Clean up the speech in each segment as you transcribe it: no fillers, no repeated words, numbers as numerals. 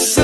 Put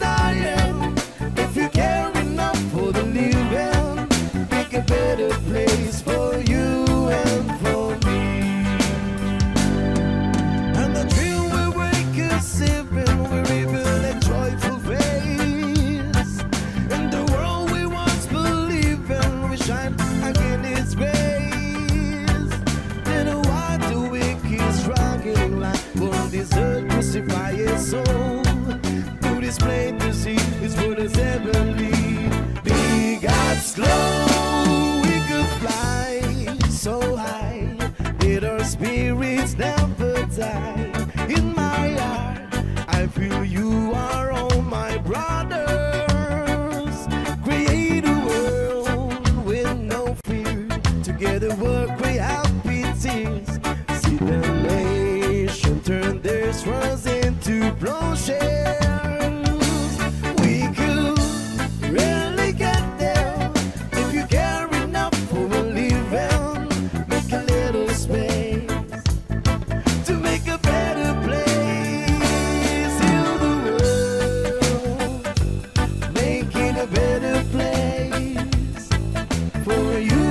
that happy tears. See the nation turn their swords into plowshares. We could really get there if you care enough for a living. Make a little space to make a better place in the world. Making a better place for you.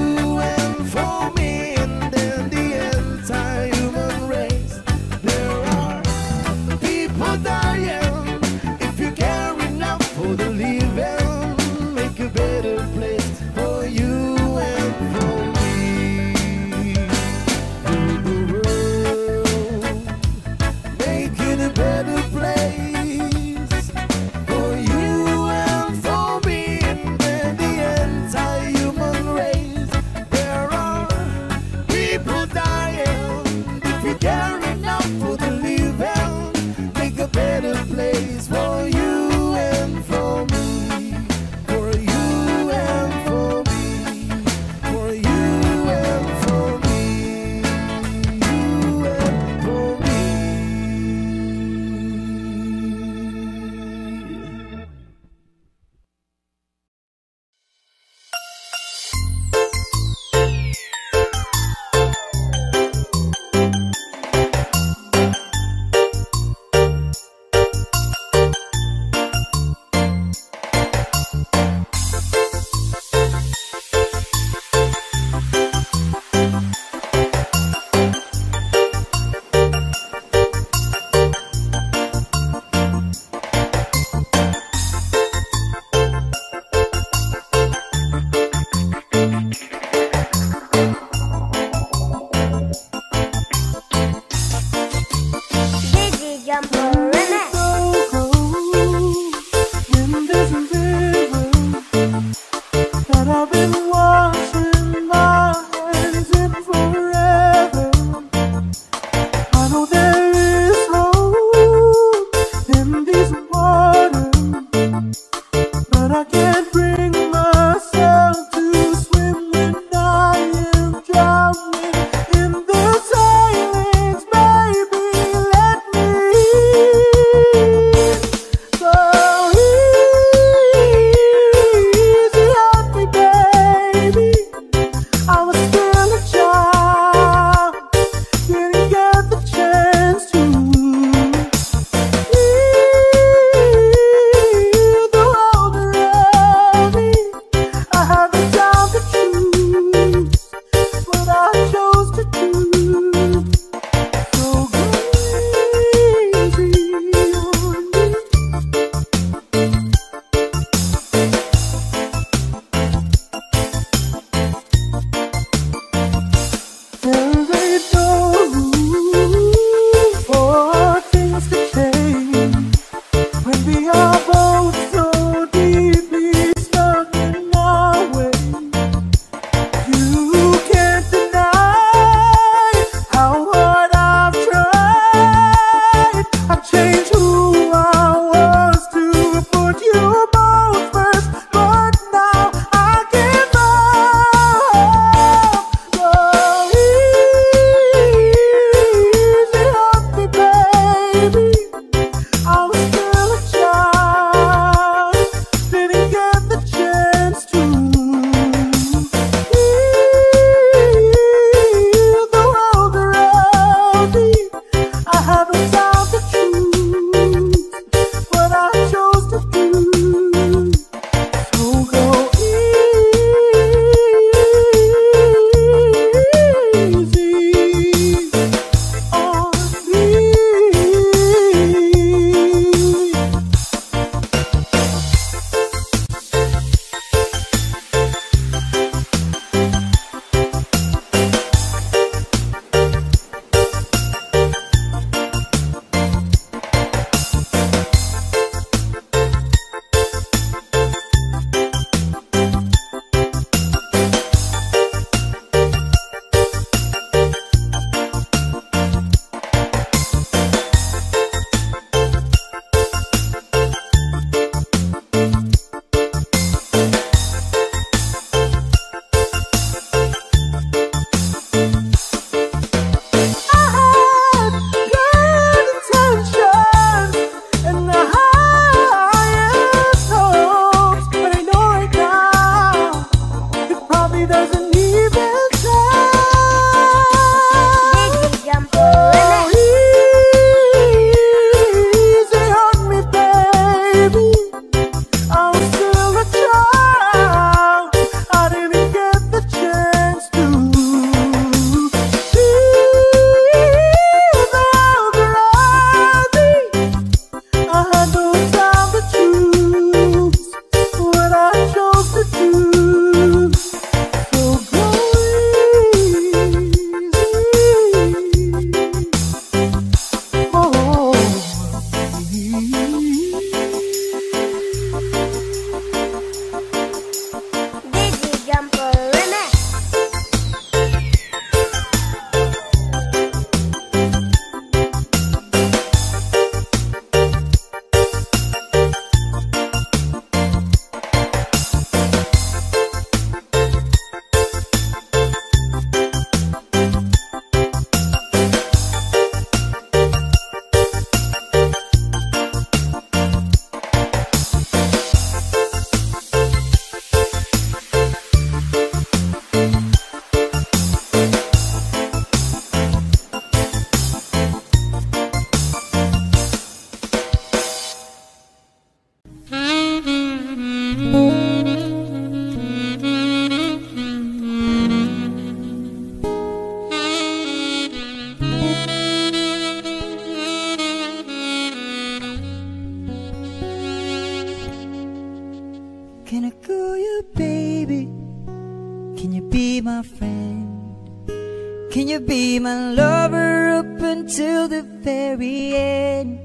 Can you be my lover up until the very end?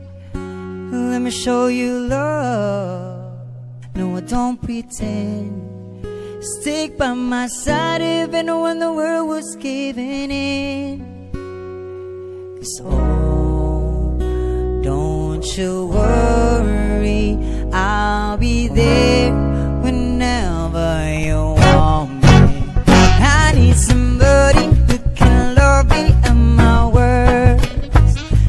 Let me show you love. No, I don't pretend. Stick by my side even when the world was giving in. 'Cause oh, don't you worry, I'll be there whenever you want me. I need somebody who can love me and my words.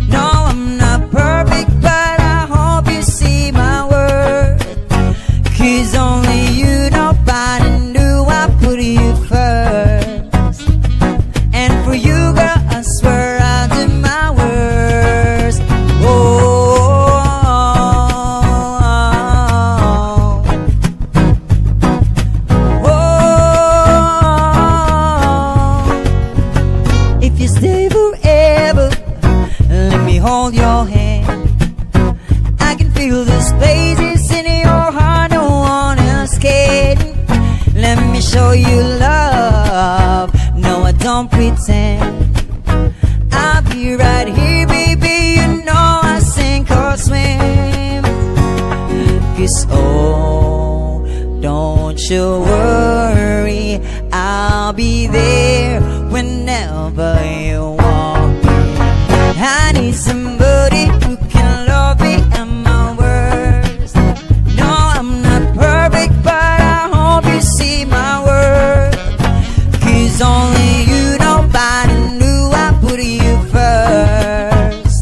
No, I'm not perfect, but I hope you see my worth. 'Cause only you, nobody knew I put you first. And for you, girl, I swear I'll do my worst. Oh, hold your hand. I can feel the spaces in your heart no one else can. Let me show you love. No, I don't pretend. I'll be right here, baby. You know I sink or swim. 'Cause oh, don't you worry, I'll be there whenever you want. I need somebody who can love me and my words. No, I'm not perfect, but I hope you see my worth. 'Cause only you, nobody knew I put you first.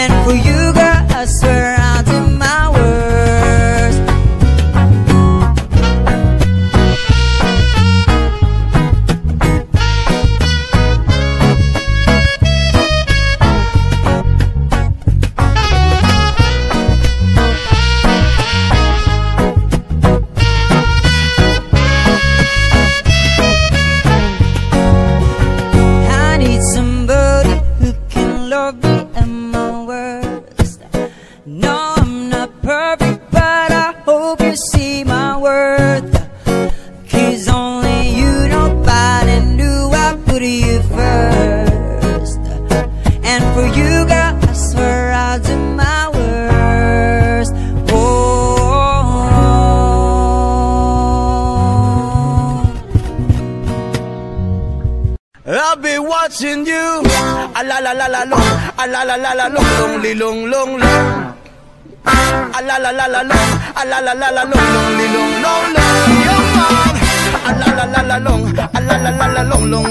And for you, girl, I swear I'll do my worst. No, I'm not perfect, but I hope you see my worth. 'Cause only you, nobody knew I put you first. And for you, girl, I swear I'll do my worst. Oh, I'll be watching you. A la la la la long, a la la la la long, long, long. A la la la la long, a la la la la long, long, young man. A la la la la long, a la la la la long, long. A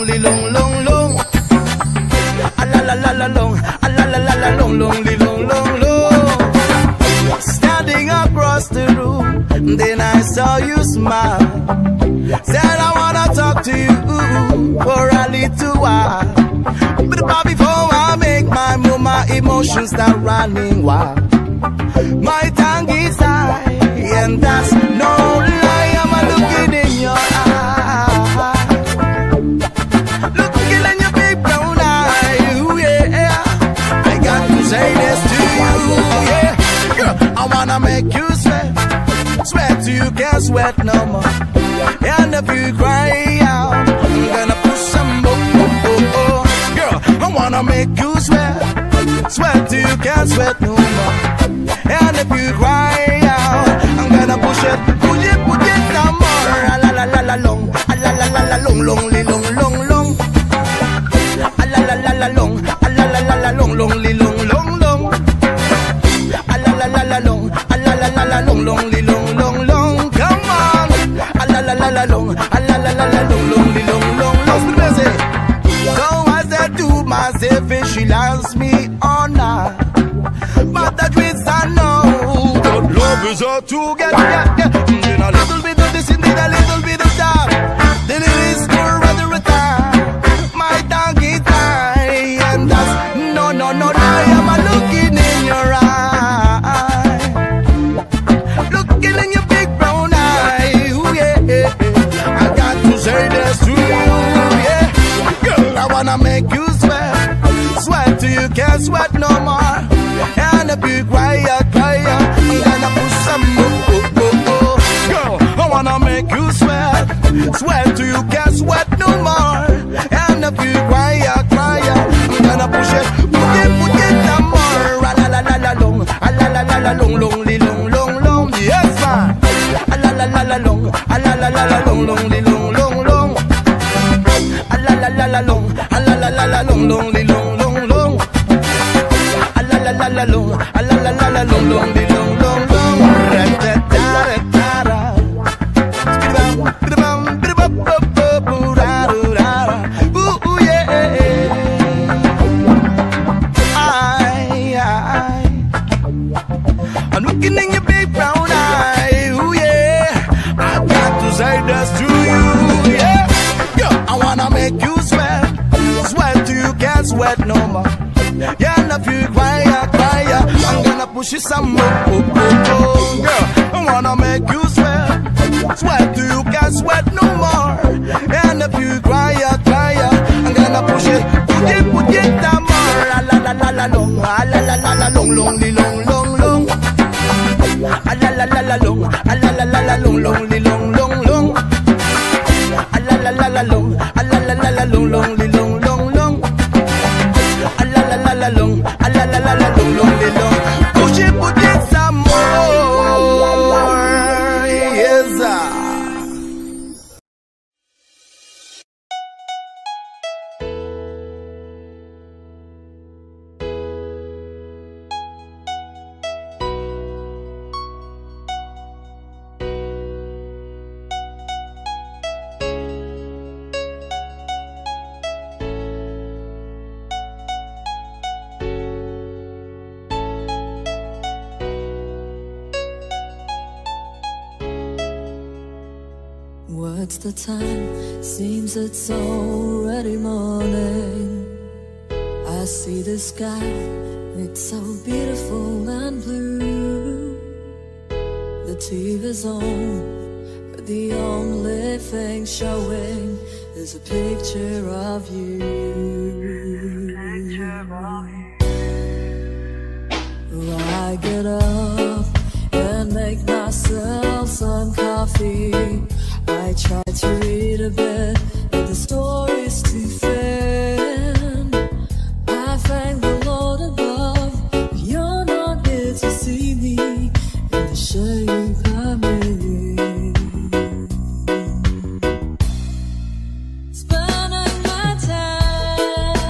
la la la la long, a la la la la long, long. Standing across the room, then I saw you smile. Said I wanna talk to you for a little while, but before I make my move, my emotions start running wild. My tongue is high, and that's no lie. I'm looking in your eye, looking in your big brown eye. Ooh, yeah, I got to say this to you, yeah. Girl, I wanna make you sweat, sweat till you can't sweat no more. And if you cry out, I'm gonna push some more. Girl, I wanna make you sweat, sweat till you can't sweat no more. And if you cry out, I'm gonna push it some more. A la la la la long, a la la la la long, long. A la la la la long, a la la la la long. A la la la la long, a la la la la long. Come on, a la la la la long, a la la la la long. So as I do myself, and she loves me all night. But that means I know that love is all together. In a little bit of this, indeed a little bit of that. Then it is for rather a time. My tongue is high, and that's no. I am looking in your eye, looking in your big brown eye. Ooh, yeah. I got to say this to you, yeah. Girl, I wanna make you sweat, sweat till you can't sweat no more. And if you cry, I'm gonna push some more. Girl, I wanna make you sweat, sweat till you can't sweat no more. And if you cry, la la long long li long long long. A la la la la long, a la la la la long long li long long long. Ra ta ta ra ta ra. Bidabam bidabam bidabam bidabam bidabam. Ooh yeah. Aye aye. I'm looking in your big brown eye. Ooh yeah. I got to say that's to you. Yeah. Yo, I wanna make you sweat. Sweat till you can't sweat no more. Yeah, and if you cry, cry, I'm gonna push you some more. Oh, oh, oh, girl, I wanna make you sweat. Sweat till you can't sweat no more. Yeah, and if you cry, cry, I'm gonna push you. Put it down more. La la long, long, long. La la long, long, long. La la long, long. What's the time? Seems it's already morning. I see the sky, it's so beautiful and blue. The TV's on, but the only thing showing is a picture of you. I get up and make myself some coffee. I try to read a bit, but the story's too thin. I thank the Lord above, but you're not here to see me and to show you coming. Spending my time.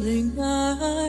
spending my time.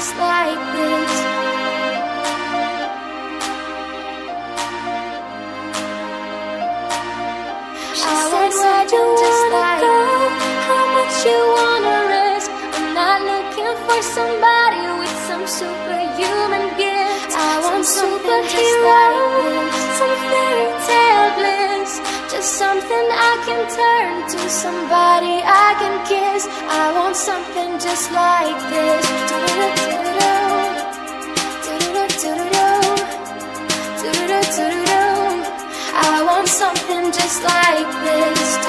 just like this. She said, where do you wanna go? How much you wanna risk? I'm not looking for somebody with some superhuman gift. I want something just like this, some fairy tale bliss, just something I can turn to, somebody I can kiss. I want something just like this. I want something just like this.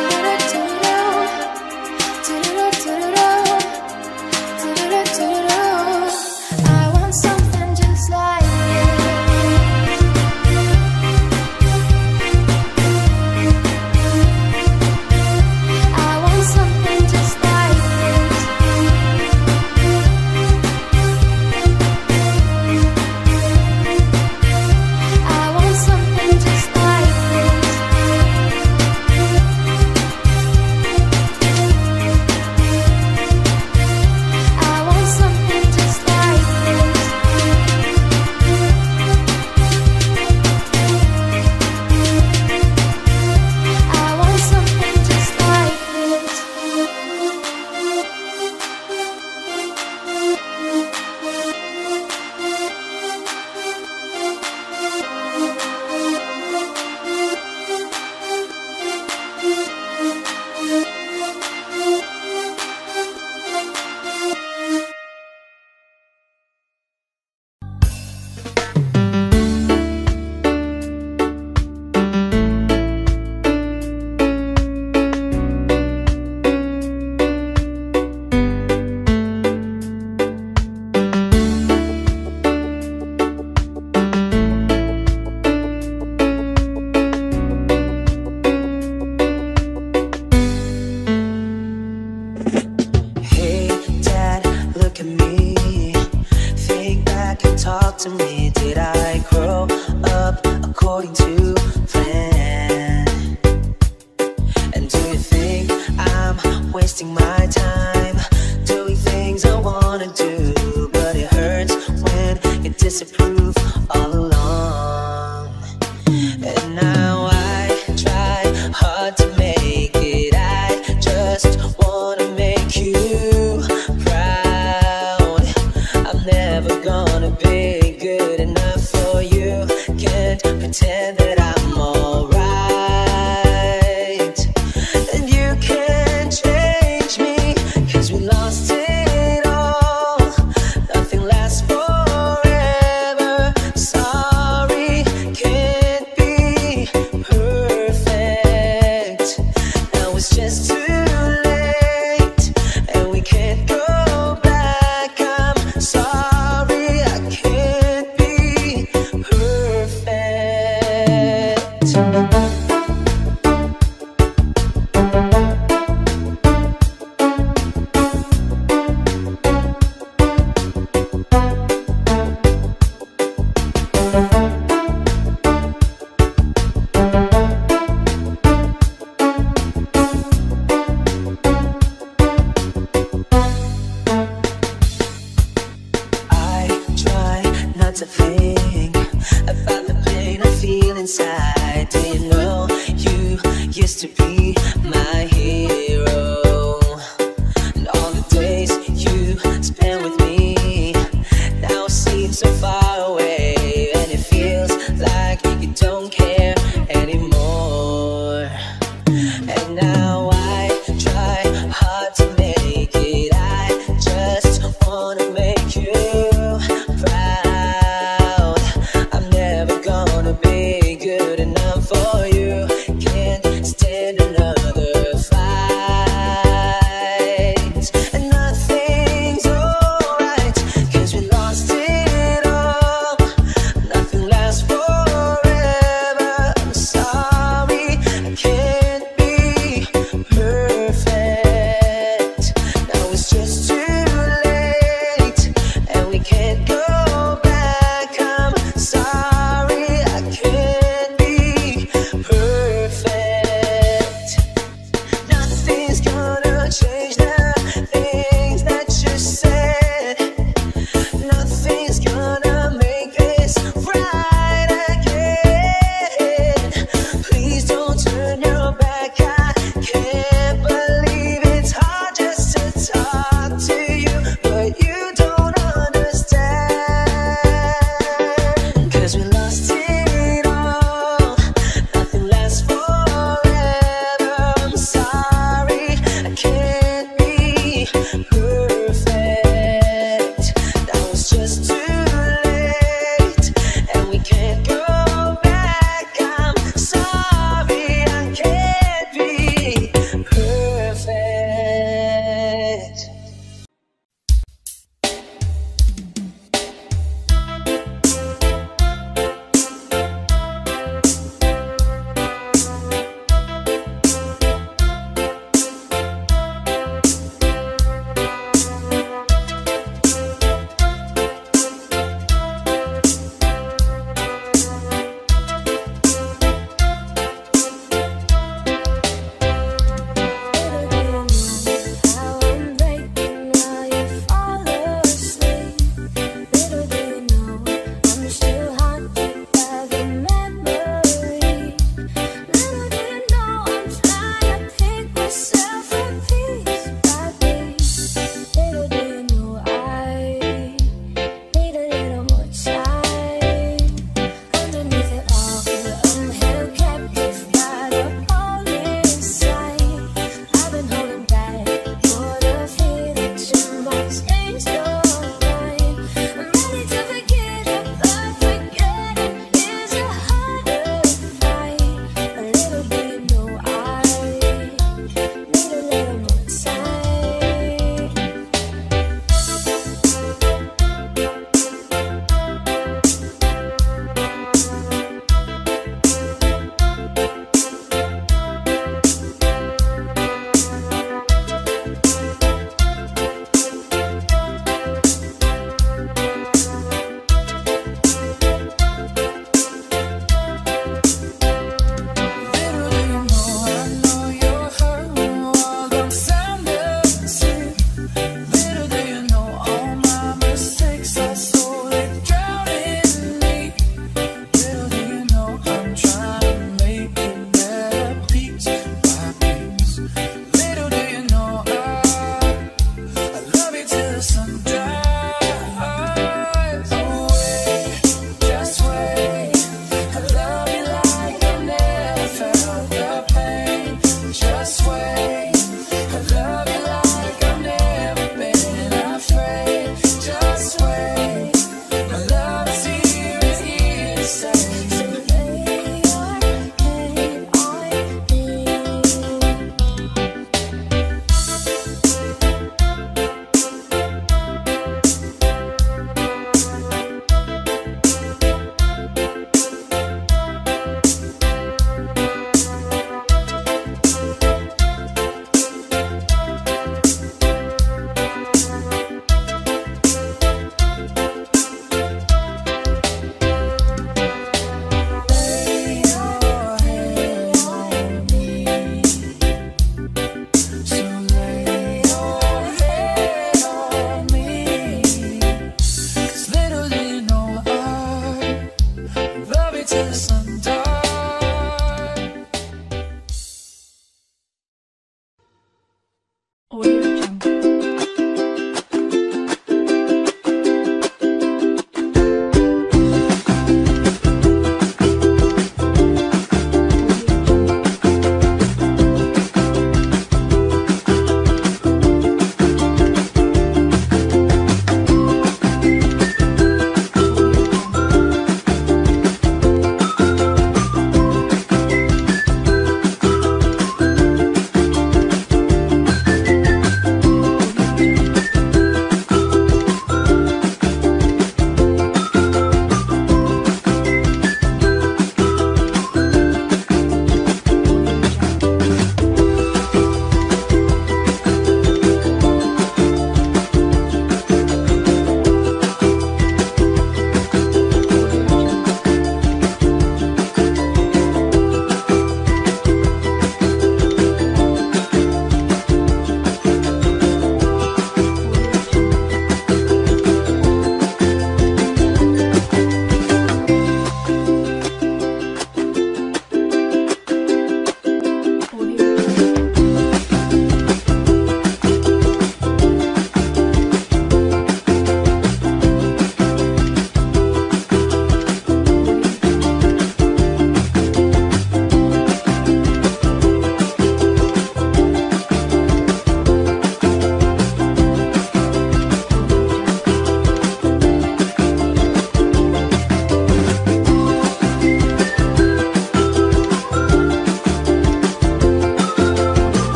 Disapprove.